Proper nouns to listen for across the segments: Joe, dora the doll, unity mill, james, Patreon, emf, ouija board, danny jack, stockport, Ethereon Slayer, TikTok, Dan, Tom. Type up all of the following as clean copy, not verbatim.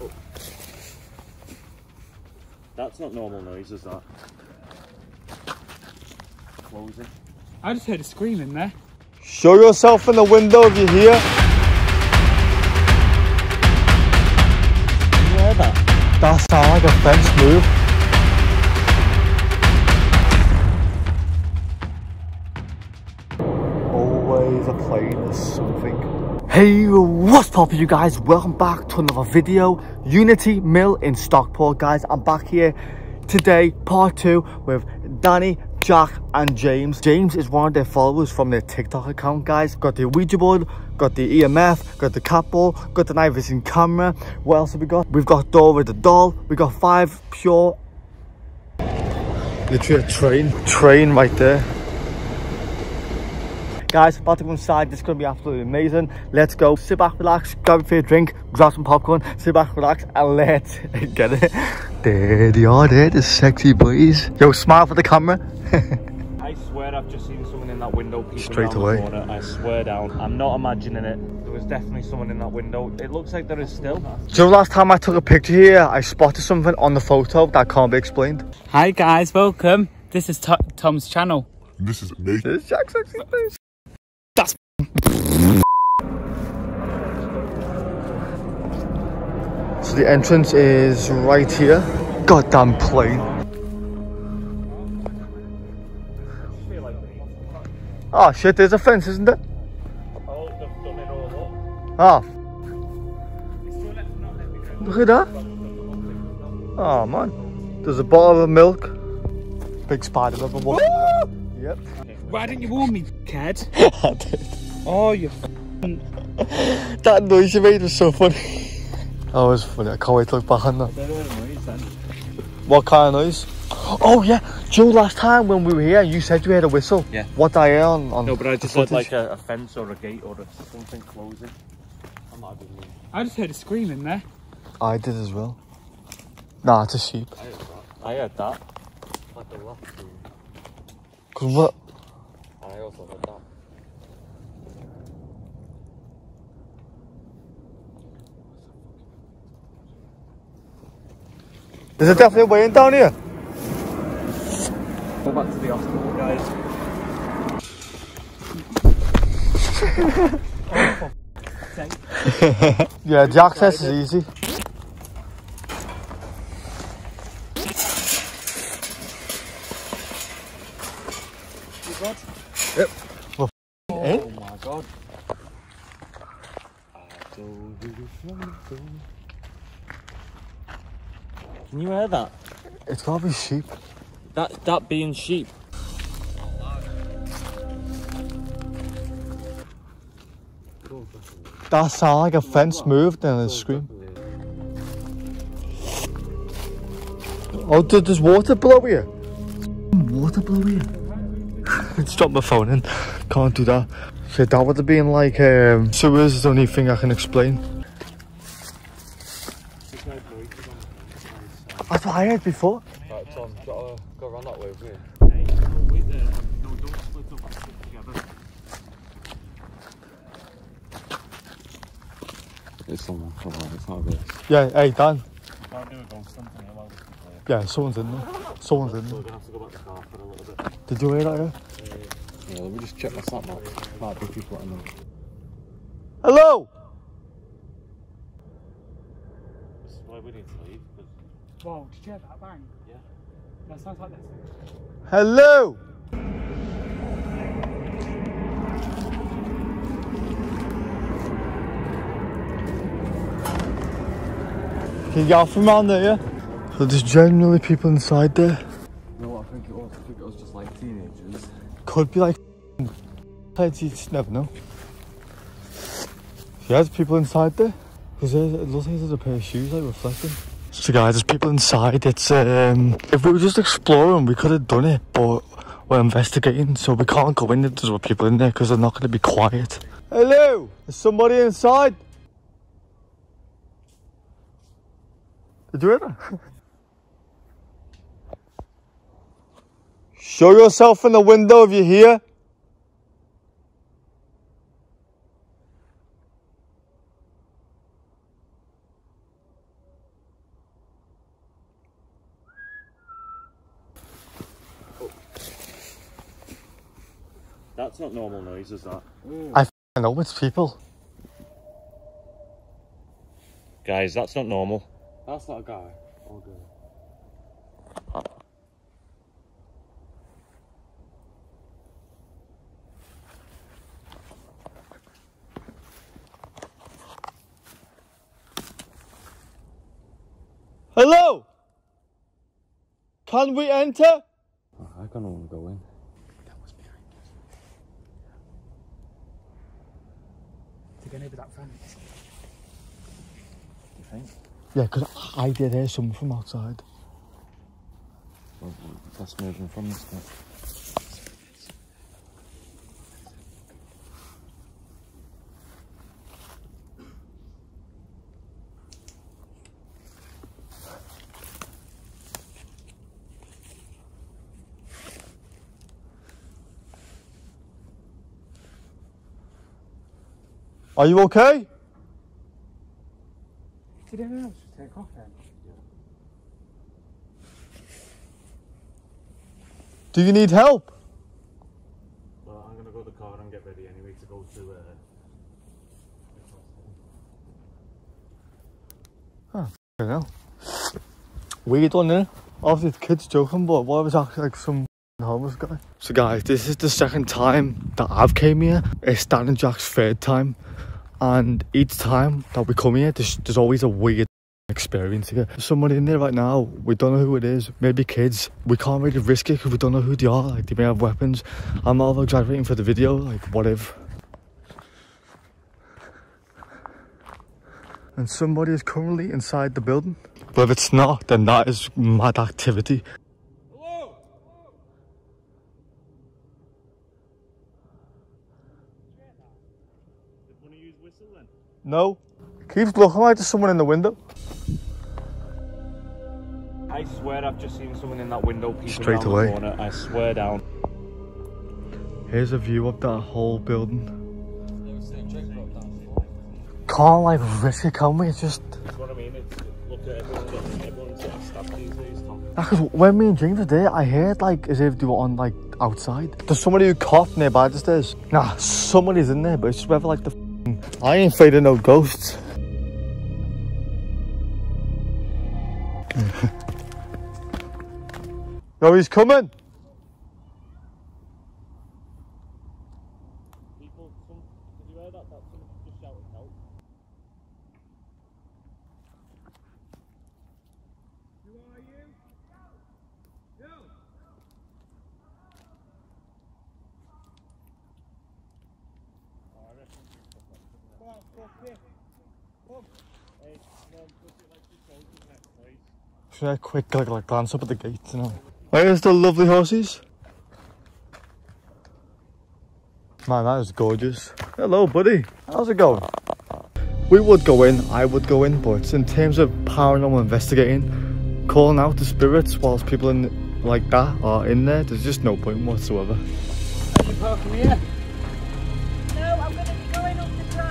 Oh. That's not normal noise, is that? Closing. I just heard a scream in there. Show yourself in the window if you're here. Did you hear that? That sounded like a fence move. Always a plane or something. Hey, what's poppin', you guys? Welcome back to another video. Unity Mill in Stockport, guys. I'm back here today, part two, with Danny, Jack and James. James is one of their followers from their TikTok account, guys. Got the Ouija board, got the EMF, got the cat ball, got the night vision camera. What else have we got? We've got Dora the doll. We got five pure. Literally a train right there. Guys, about to go inside. This is gonna be absolutely amazing. Let's go. Sit back, relax, grab a fair drink, grab some popcorn, sit back, relax, and let's get it. There they are, there, the sexy boys. Yo, smile for the camera. I swear I've just seen someone in that window peeking straight away. The corner. I swear down, I'm not imagining it. There was definitely someone in that window. It looks like there is still. So last time I took a picture here, I spotted something on the photo that can't be explained. Hi guys, welcome. This is Tom's channel. This is me. This is Jack's sexy face. That's so the entrance is right here. Goddamn plane. Oh shit, there's a fence, isn't there? Oh, they've done it all up. Oh. Look at that. Oh man. There's a bottle of milk. Big spider level one. Yep. Why didn't you warn me, Ted? I did. Oh, you f***ing... That noise you made was so funny. That was funny. I can't wait to look back on that. What kind of noise? Oh, yeah. Joe, last time when we were here, you said you heard a whistle. Yeah. What did I hear on... No, but I just heard like a fence or a gate or something closing. I might be wrong. I just heard a scream in there. I did as well. Nah, it's a sheep. I heard that. Like the last scream. Cause what? I also heard that. There's definitely a way in down here. Go back to the hospital, guys. Oh, for yeah, the access is easy. God. Yep. Well, oh my god. Can you hear that? It's gotta be sheep. That being sheep. That sound like a fence moved and a scream. Oh, there's water below here. Water below here. Let's drop my phone in. Can't do that. So that would have been like sewers is the only thing I can explain. That's what I heard before. Right, Tom, go around that way with me. Hey, wait there. No, don't split up and sit together. It's on that, come on, it's not this. Yeah, hey Dan. Can't do a ghost something about it. Yeah, someone's in there. Someone's in there. We're going to have to go back to the car for a little bit. Did you hear that? Yeah, let me just check my sat nav. Might be people in there. Hello! This is why we need to leave. Whoa, did you hear that bang? Yeah. That sounds like this. Hello! Can you get off from around there, yeah? So there's generally people inside there. You know what I think it was? I think it was just like teenagers. Could be like you just never know. Yeah, there's people inside there. Because it looks like there's a pair of shoes like reflecting. So guys, there's people inside. It's if we were just exploring we could have done it, but we're investigating, so we can't go in if there's people in there because they're not gonna be quiet. Hello! Is somebody inside? Did you hear that? Show yourself in the window if you're here. That's not normal noise, is that? I f***ing know it's people. Guys, that's not normal. That's not a guy or girl. Hello? Can we enter? Oh, I kind of want to go in. That was behind us. They're going over that front. You think? Yeah, because I did hear someone from outside. Well, that's moving from this bit. Are you okay? Did anyone else take off then? Do you need help? Well, I'm going to go to the car and get ready anyway to go to... Oh, f***ing hell. Weird one, innit? Obviously the kid's joking, but why was that like some homeless guy? So guys, this is the second time that I've came here. It's Dan and Jack's third time. And each time that we come here, there's always a weird experience here. There's somebody in there right now, we don't know who it is, maybe kids. We can't really risk it because we don't know who they are, like they may have weapons. I'm not exaggerating for the video, like what if. And somebody is currently inside the building. But if it's not, then that is mad activity. No. Keeps looking like there's someone in the window. I swear I've just seen someone in that window peeping straight away. The corner. I swear down. Here's a view of that whole building. Can't like risk it, can we? It's just... That's what I mean. It's, look at everyone's getting stabbed these days, Tom. Because when me and James were there, I heard like as if they were on like outside. There's somebody who coughed nearby the stairs. Nah, somebody's in there, but it's just whether like the... I ain't afraid of no ghosts. No, he's coming. People, did you hear that? That someone just shouted help. Who are you? Joe. Joe. Should I quick like glance up at the gates, you know? Where's the lovely horses? Man, that is gorgeous. Hello, buddy. How's it going? We would go in, I would go in, but in terms of paranormal investigating, calling out the spirits whilst people in like that are in there, there's just no point whatsoever. Are you parking here? But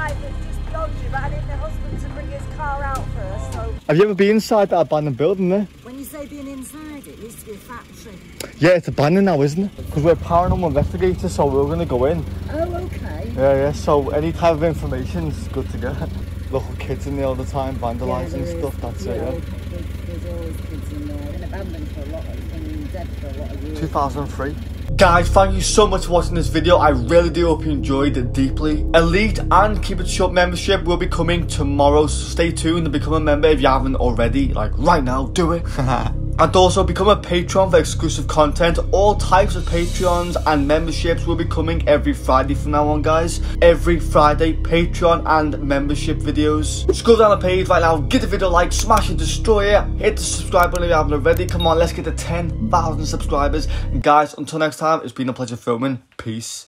I need my husband to bring his car out first, so... Have you ever been inside that abandoned building there? When you say being inside, it used to be a factory. Yeah, it's abandoned now, isn't it? Because we're paranormal investigators, so we're going to go in. Oh, okay. Yeah, so any type of information's good to get. Local kids in there all the time, vandalising stuff, that's it, yeah. There's always kids in there. They've been abandoned for a lot of, and dead for a lot of years. 2003. Guys, thank you so much for watching this video. I really do hope you enjoyed it deeply. Elite and Keep It Shut membership will be coming tomorrow, so stay tuned and become a member if you haven't already. Like right now, do it. And also become a Patreon for exclusive content. All types of Patreons and memberships will be coming every Friday from now on, guys. Every Friday, Patreon and membership videos. Scroll down the page right now, give the video a like, smash and destroy it. Hit the subscribe button if you haven't already. Come on, let's get to 10,000 subscribers. And guys, until next time, it's been a pleasure filming. Peace.